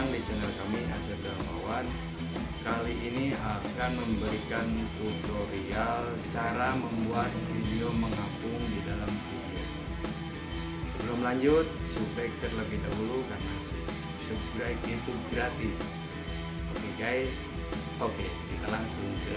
datang di channel kami Azhar Dalmawan. Kali ini akan memberikan tutorial cara membuat video mengapung di dalam video. Sebelum lanjut, subscribe terlebih dahulu karena subscribe itu gratis. Oke guys, oke, kita langsung ke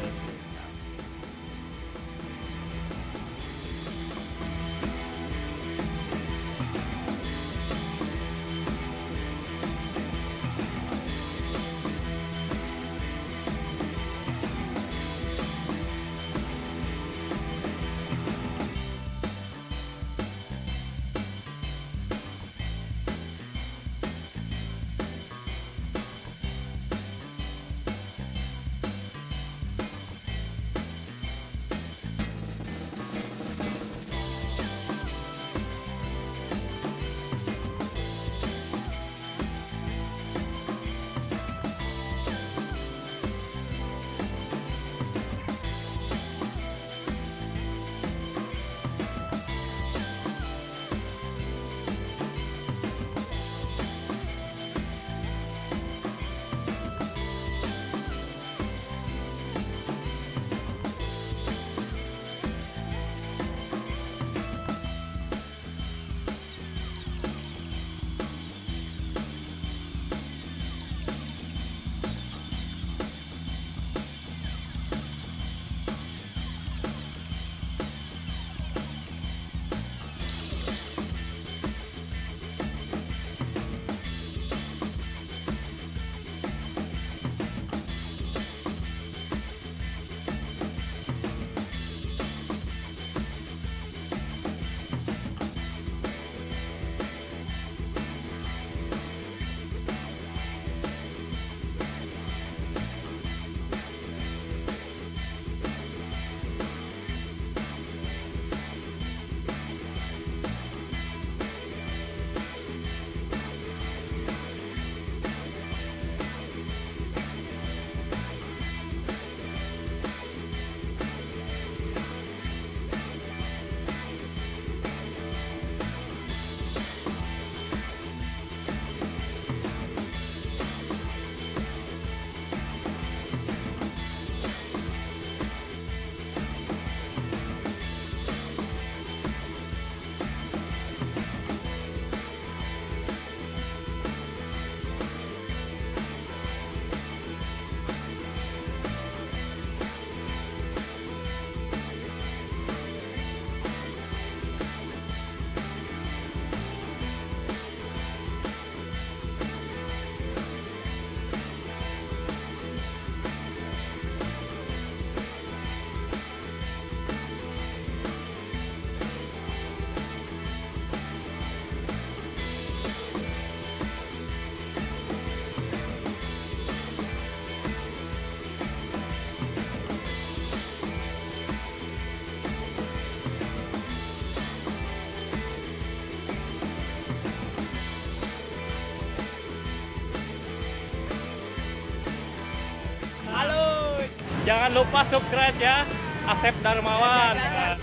Jangan lupa subscribe ya, Asep Darmawan.